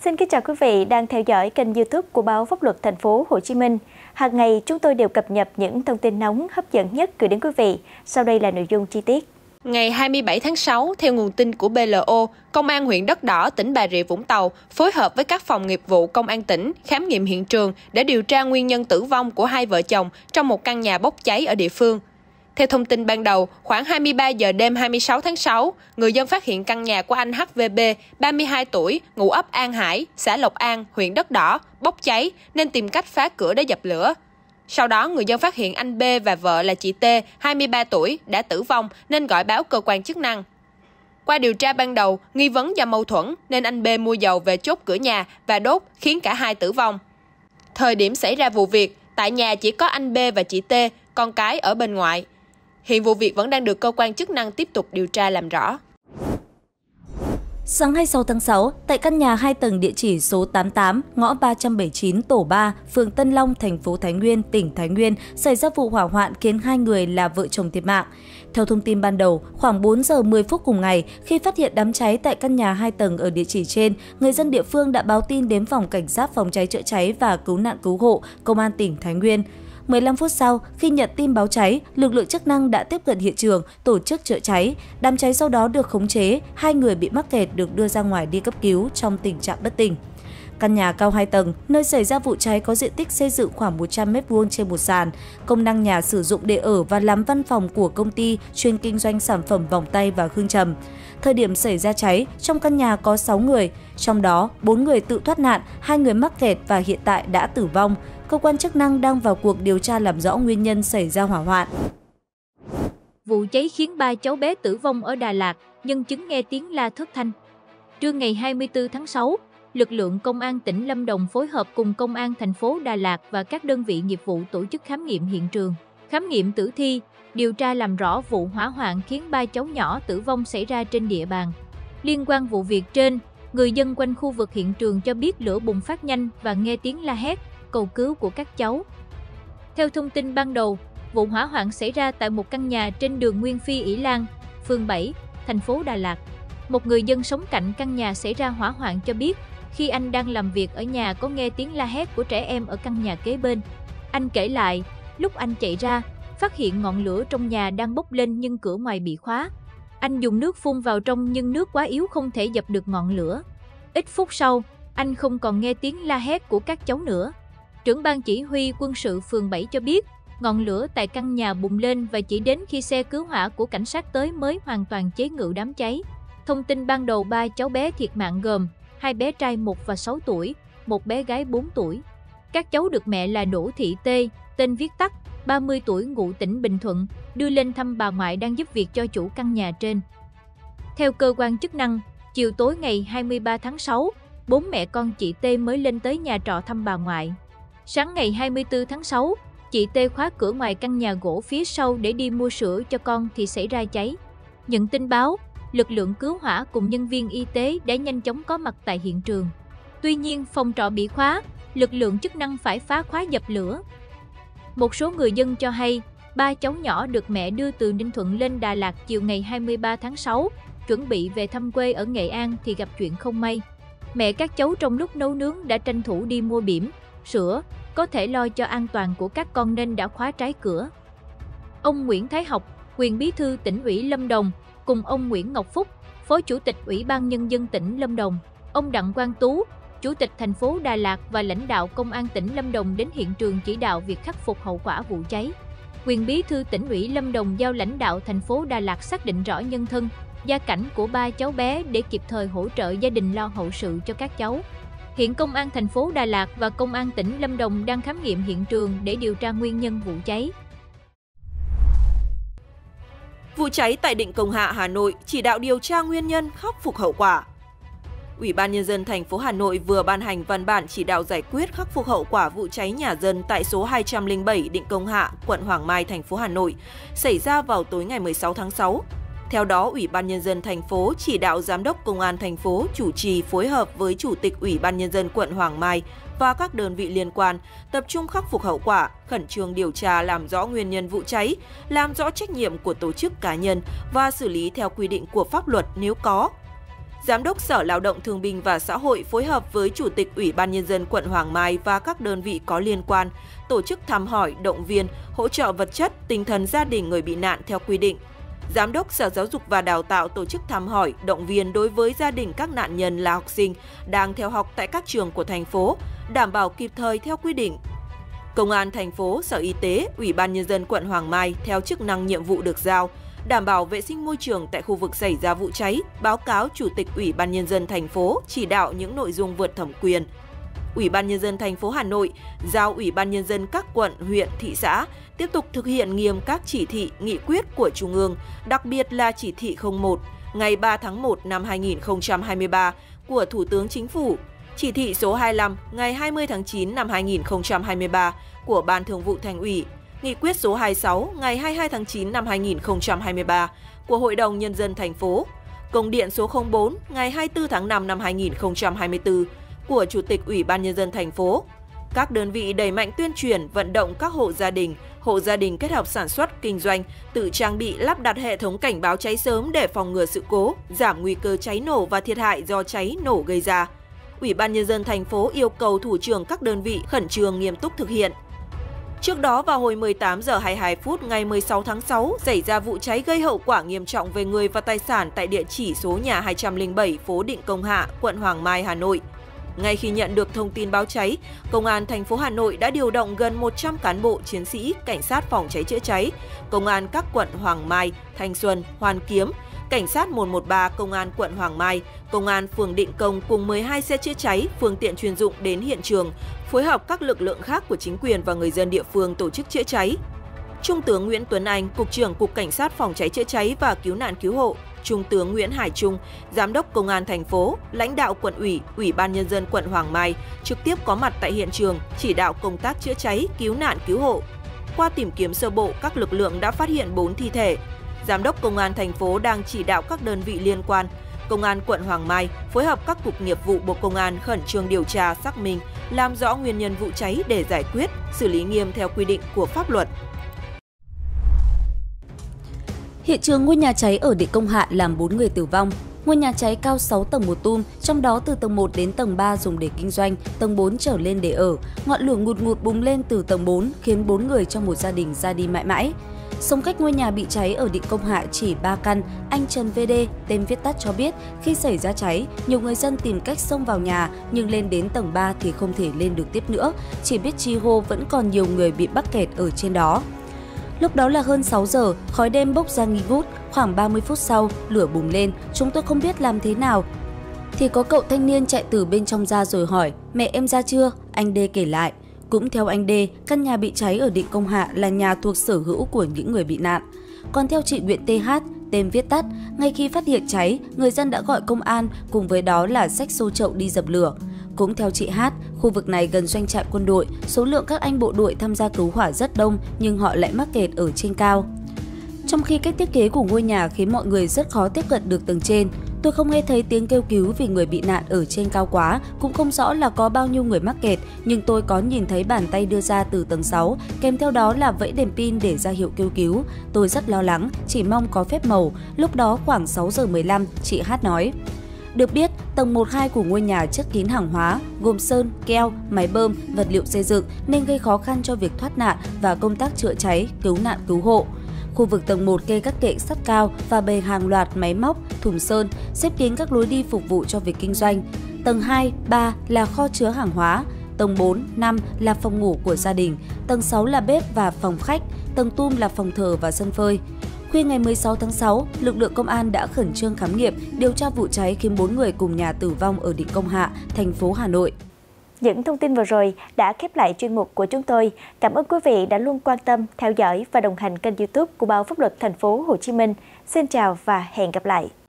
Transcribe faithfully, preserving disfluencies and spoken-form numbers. Xin kính chào quý vị đang theo dõi kênh YouTube của Báo Pháp Luật Thành phố Hồ Chí Minh. Hàng ngày chúng tôi đều cập nhật những thông tin nóng hấp dẫn nhất gửi đến quý vị. Sau đây là nội dung chi tiết. Ngày hai mươi bảy tháng sáu, theo nguồn tin của pê lờ ô, Công an huyện Đất Đỏ, tỉnh Bà Rịa, Vũng Tàu phối hợp với các phòng nghiệp vụ Công an tỉnh khám nghiệm hiện trường để điều tra nguyên nhân tử vong của hai vợ chồng trong một căn nhà bốc cháy ở địa phương. Theo thông tin ban đầu, khoảng hai mươi ba giờ đêm hai mươi sáu tháng sáu, người dân phát hiện căn nhà của anh hát vê bê, ba mươi hai tuổi, ngụ ấp An Hải, xã Lộc An, huyện Đất Đỏ, bốc cháy nên tìm cách phá cửa để dập lửa. Sau đó, người dân phát hiện anh B và vợ là chị T, hai mươi ba tuổi, đã tử vong nên gọi báo cơ quan chức năng. Qua điều tra ban đầu, nghi vấn do mâu thuẫn nên anh B mua dầu về chốt cửa nhà và đốt khiến cả hai tử vong. Thời điểm xảy ra vụ việc, tại nhà chỉ có anh B và chị T, con cái ở bên ngoại. Hiện vụ việc vẫn đang được cơ quan chức năng tiếp tục điều tra làm rõ. Sáng hai mươi sáu tháng sáu, tại căn nhà hai tầng địa chỉ số tám mươi tám, ngõ ba trăm bảy mươi chín, tổ ba, phường Tân Long, thành phố Thái Nguyên, tỉnh Thái Nguyên, xảy ra vụ hỏa hoạn khiến hai người là vợ chồng thiệt mạng. Theo thông tin ban đầu, khoảng bốn giờ mười phút cùng ngày, khi phát hiện đám cháy tại căn nhà hai tầng ở địa chỉ trên, người dân địa phương đã báo tin đến phòng cảnh sát phòng cháy chữa cháy và cứu nạn cứu hộ, Công an tỉnh Thái Nguyên. mười lăm phút sau, khi nhận tin báo cháy, lực lượng chức năng đã tiếp cận hiện trường, tổ chức chữa cháy. Đám cháy sau đó được khống chế, hai người bị mắc kẹt được đưa ra ngoài đi cấp cứu trong tình trạng bất tỉnh. Căn nhà cao hai tầng, nơi xảy ra vụ cháy có diện tích xây dựng khoảng một trăm mét vuông trên một sàn. Công năng nhà sử dụng để ở và làm văn phòng của công ty chuyên kinh doanh sản phẩm vòng tay và hương trầm. Thời điểm xảy ra cháy, trong căn nhà có sáu người, trong đó bốn người tự thoát nạn, hai người mắc kẹt và hiện tại đã tử vong. Cơ quan chức năng đang vào cuộc điều tra làm rõ nguyên nhân xảy ra hỏa hoạn. Vụ cháy khiến ba cháu bé tử vong ở Đà Lạt, nhân chứng nghe tiếng la thất thanh. Trưa ngày hai mươi tư tháng sáu, lực lượng Công an tỉnh Lâm Đồng phối hợp cùng Công an thành phố Đà Lạt và các đơn vị nghiệp vụ tổ chức khám nghiệm hiện trường, khám nghiệm tử thi, điều tra làm rõ vụ hỏa hoạn khiến ba cháu nhỏ tử vong xảy ra trên địa bàn. Liên quan vụ việc trên, người dân quanh khu vực hiện trường cho biết lửa bùng phát nhanh và nghe tiếng la hét, cầu cứu của các cháu. Theo thông tin ban đầu, vụ hỏa hoạn xảy ra tại một căn nhà trên đường Nguyên Phi, Ỷ Lan, phường bảy, thành phố Đà Lạt. Một người dân sống cạnh căn nhà xảy ra hỏa hoạn cho biết, khi anh đang làm việc ở nhà có nghe tiếng la hét của trẻ em ở căn nhà kế bên. Anh kể lại, lúc anh chạy ra, phát hiện ngọn lửa trong nhà đang bốc lên nhưng cửa ngoài bị khóa. Anh dùng nước phun vào trong nhưng nước quá yếu không thể dập được ngọn lửa. Ít phút sau, anh không còn nghe tiếng la hét của các cháu nữa. Trưởng ban chỉ huy quân sự phường bảy cho biết, ngọn lửa tại căn nhà bùng lên và chỉ đến khi xe cứu hỏa của cảnh sát tới mới hoàn toàn chế ngự đám cháy. Thông tin ban đầu ba cháu bé thiệt mạng gồm hai bé trai một và sáu tuổi, một bé gái bốn tuổi. Các cháu được mẹ là Đỗ Thị Tê, tên viết tắt, ba mươi tuổi, ngụ tỉnh Bình Thuận, đưa lên thăm bà ngoại đang giúp việc cho chủ căn nhà trên. Theo cơ quan chức năng, chiều tối ngày hai mươi ba tháng sáu, bốn mẹ con chị Tê mới lên tới nhà trọ thăm bà ngoại. Sáng ngày hai mươi tư tháng sáu, chị Tê khóa cửa ngoài căn nhà gỗ phía sau để đi mua sữa cho con thì xảy ra cháy. Nhận tin báo, lực lượng cứu hỏa cùng nhân viên y tế đã nhanh chóng có mặt tại hiện trường. Tuy nhiên, phòng trọ bị khóa, lực lượng chức năng phải phá khóa dập lửa. Một số người dân cho hay, ba cháu nhỏ được mẹ đưa từ Ninh Thuận lên Đà Lạt chiều ngày hai mươi ba tháng sáu, chuẩn bị về thăm quê ở Nghệ An thì gặp chuyện không may. Mẹ các cháu trong lúc nấu nướng đã tranh thủ đi mua bỉm, sữa, có thể lo cho an toàn của các con nên đã khóa trái cửa. Ông Nguyễn Thái Học, quyền bí thư tỉnh ủy Lâm Đồng, cùng ông Nguyễn Ngọc Phúc, phó chủ tịch Ủy ban Nhân dân tỉnh Lâm Đồng, ông Đặng Quang Tú, chủ tịch thành phố Đà Lạt và lãnh đạo Công an tỉnh Lâm Đồng đến hiện trường chỉ đạo việc khắc phục hậu quả vụ cháy. Quyền bí thư tỉnh ủy Lâm Đồng giao lãnh đạo thành phố Đà Lạt xác định rõ nhân thân, gia cảnh của ba cháu bé để kịp thời hỗ trợ gia đình lo hậu sự cho các cháu. Hiện Công an thành phố Đà Lạt và Công an tỉnh Lâm Đồng đang khám nghiệm hiện trường để điều tra nguyên nhân vụ cháy. Vụ cháy tại Định Công Hạ, Hà Nội chỉ đạo điều tra nguyên nhân, khắc phục hậu quả. Ủy ban Nhân dân thành phố Hà Nội vừa ban hành văn bản chỉ đạo giải quyết khắc phục hậu quả vụ cháy nhà dân tại số hai không bảy Định Công Hạ, quận Hoàng Mai, thành phố Hà Nội, xảy ra vào tối ngày mười sáu tháng sáu. Theo đó, Ủy ban Nhân dân thành phố chỉ đạo Giám đốc Công an thành phố chủ trì phối hợp với Chủ tịch Ủy ban Nhân dân quận Hoàng Mai và các đơn vị liên quan tập trung khắc phục hậu quả, khẩn trương điều tra làm rõ nguyên nhân vụ cháy, làm rõ trách nhiệm của tổ chức cá nhân và xử lý theo quy định của pháp luật nếu có. Giám đốc Sở Lao động Thương binh và Xã hội phối hợp với Chủ tịch Ủy ban Nhân dân quận Hoàng Mai và các đơn vị có liên quan tổ chức thăm hỏi, động viên, hỗ trợ vật chất, tinh thần gia đình người bị nạn theo quy định. Giám đốc Sở Giáo dục và Đào tạo tổ chức thăm hỏi, động viên đối với gia đình các nạn nhân là học sinh đang theo học tại các trường của thành phố, đảm bảo kịp thời theo quy định. Công an thành phố, Sở Y tế, Ủy ban Nhân dân quận Hoàng Mai theo chức năng nhiệm vụ được giao, đảm bảo vệ sinh môi trường tại khu vực xảy ra vụ cháy, báo cáo Chủ tịch Ủy ban Nhân dân thành phố chỉ đạo những nội dung vượt thẩm quyền. Ủy ban Nhân dân thành phố Hà Nội giao Ủy ban Nhân dân các quận, huyện, thị xã tiếp tục thực hiện nghiêm các chỉ thị, nghị quyết của Trung ương, đặc biệt là chỉ thị không một ngày ba tháng một năm hai nghìn không trăm hai mươi ba của Thủ tướng Chính phủ, chỉ thị số hai mươi lăm ngày hai mươi tháng chín năm hai nghìn không trăm hai mươi ba của Ban Thường vụ Thành ủy, Nghị quyết số hai mươi sáu ngày hai mươi hai tháng chín năm hai nghìn không trăm hai mươi ba của Hội đồng Nhân dân thành phố, Công điện số không bốn ngày hai mươi tư tháng năm năm hai nghìn không trăm hai mươi tư của Chủ tịch Ủy ban Nhân dân thành phố. Các đơn vị đẩy mạnh tuyên truyền, vận động các hộ gia đình, hộ gia đình kết hợp sản xuất, kinh doanh, tự trang bị lắp đặt hệ thống cảnh báo cháy sớm để phòng ngừa sự cố, giảm nguy cơ cháy nổ và thiệt hại do cháy nổ gây ra. Ủy ban Nhân dân thành phố yêu cầu thủ trưởng các đơn vị khẩn trương nghiêm túc thực hiện. Trước đó vào hồi mười tám giờ hai mươi hai phút ngày mười sáu tháng sáu xảy ra vụ cháy gây hậu quả nghiêm trọng về người và tài sản tại địa chỉ số nhà hai không bảy phố Định Công Hạ, quận Hoàng Mai, Hà Nội. Ngay khi nhận được thông tin báo cháy, Công an thành phố Hà Nội đã điều động gần một trăm cán bộ, chiến sĩ, cảnh sát phòng cháy chữa cháy, Công an các quận Hoàng Mai, Thanh Xuân, Hoàn Kiếm, Cảnh sát một một ba Công an quận Hoàng Mai, Công an phường Định Công cùng mười hai xe chữa cháy, phương tiện chuyên dụng đến hiện trường, phối hợp các lực lượng khác của chính quyền và người dân địa phương tổ chức chữa cháy. Trung tướng Nguyễn Tuấn Anh, Cục trưởng Cục Cảnh sát phòng cháy chữa cháy và cứu nạn cứu hộ, Trung tướng Nguyễn Hải Trung, Giám đốc Công an thành phố, lãnh đạo quận ủy, Ủy ban Nhân dân quận Hoàng Mai trực tiếp có mặt tại hiện trường chỉ đạo công tác chữa cháy, cứu nạn cứu hộ. Qua tìm kiếm sơ bộ, các lực lượng đã phát hiện bốn thi thể. Giám đốc Công an thành phố đang chỉ đạo các đơn vị liên quan, Công an quận Hoàng Mai phối hợp các cục nghiệp vụ Bộ Công an khẩn trương điều tra, xác minh, làm rõ nguyên nhân vụ cháy để giải quyết, xử lý nghiêm theo quy định của pháp luật. Hiện trường ngôi nhà cháy ở Địch Công Hạ làm bốn người tử vong. Ngôi nhà cháy cao sáu tầng một tum, trong đó từ tầng một đến tầng ba dùng để kinh doanh, tầng bốn trở lên để ở. Ngọn lửa ngụt ngụt bùng lên từ tầng bốn khiến bốn người trong một gia đình ra đi mãi mãi. Sống cách ngôi nhà bị cháy ở Định Công Hạ chỉ ba căn, anh Trần vê đê, tên viết tắt, cho biết khi xảy ra cháy, nhiều người dân tìm cách xông vào nhà nhưng lên đến tầng ba thì không thể lên được tiếp nữa, chỉ biết chi hô, vẫn còn nhiều người bị mắc kẹt ở trên đó. Lúc đó là hơn sáu giờ, khói đêm bốc ra nghi ngút, khoảng ba mươi phút sau, lửa bùng lên, chúng tôi không biết làm thế nào. Thì có cậu thanh niên chạy từ bên trong ra rồi hỏi, mẹ em ra chưa? Anh D kể lại. Cũng theo anh D, căn nhà bị cháy ở Định Công Hạ là nhà thuộc sở hữu của những người bị nạn. Còn theo chị Nguyễn tê hát, tên viết tắt, ngay khi phát hiện cháy, người dân đã gọi công an, cùng với đó là xách xô chậu đi dập lửa. Cũng theo chị Hát, khu vực này gần doanh trại quân đội, số lượng các anh bộ đội tham gia cứu hỏa rất đông nhưng họ lại mắc kẹt ở trên cao. Trong khi cách thiết kế của ngôi nhà khiến mọi người rất khó tiếp cận được tầng trên, tôi không nghe thấy tiếng kêu cứu vì người bị nạn ở trên cao quá, cũng không rõ là có bao nhiêu người mắc kẹt, nhưng tôi có nhìn thấy bàn tay đưa ra từ tầng sáu, kèm theo đó là vẫy đèn pin để ra hiệu kêu cứu. Tôi rất lo lắng, chỉ mong có phép màu. Lúc đó khoảng sáu giờ mười lăm, chị Hát nói. Được biết, tầng một hai của ngôi nhà chất kín hàng hóa, gồm sơn, keo, máy bơm, vật liệu xây dựng nên gây khó khăn cho việc thoát nạn và công tác chữa cháy, cứu nạn, cứu hộ. Khu vực tầng một kê các kệ sắt cao và bày hàng loạt máy móc, thùng sơn, xếp kín các lối đi phục vụ cho việc kinh doanh. Tầng hai, ba là kho chứa hàng hóa, tầng bốn, năm là phòng ngủ của gia đình, tầng sáu là bếp và phòng khách, tầng tum là phòng thờ và sân phơi. Khuya ngày mười sáu tháng sáu, lực lượng công an đã khẩn trương khám nghiệm, điều tra vụ cháy khiến bốn người cùng nhà tử vong ở Định Công Hạ, thành phố Hà Nội. Những thông tin vừa rồi đã khép lại chuyên mục của chúng tôi. Cảm ơn quý vị đã luôn quan tâm, theo dõi và đồng hành kênh YouTube của Báo Pháp Luật Thành phố Hồ Chí Minh. Xin chào và hẹn gặp lại.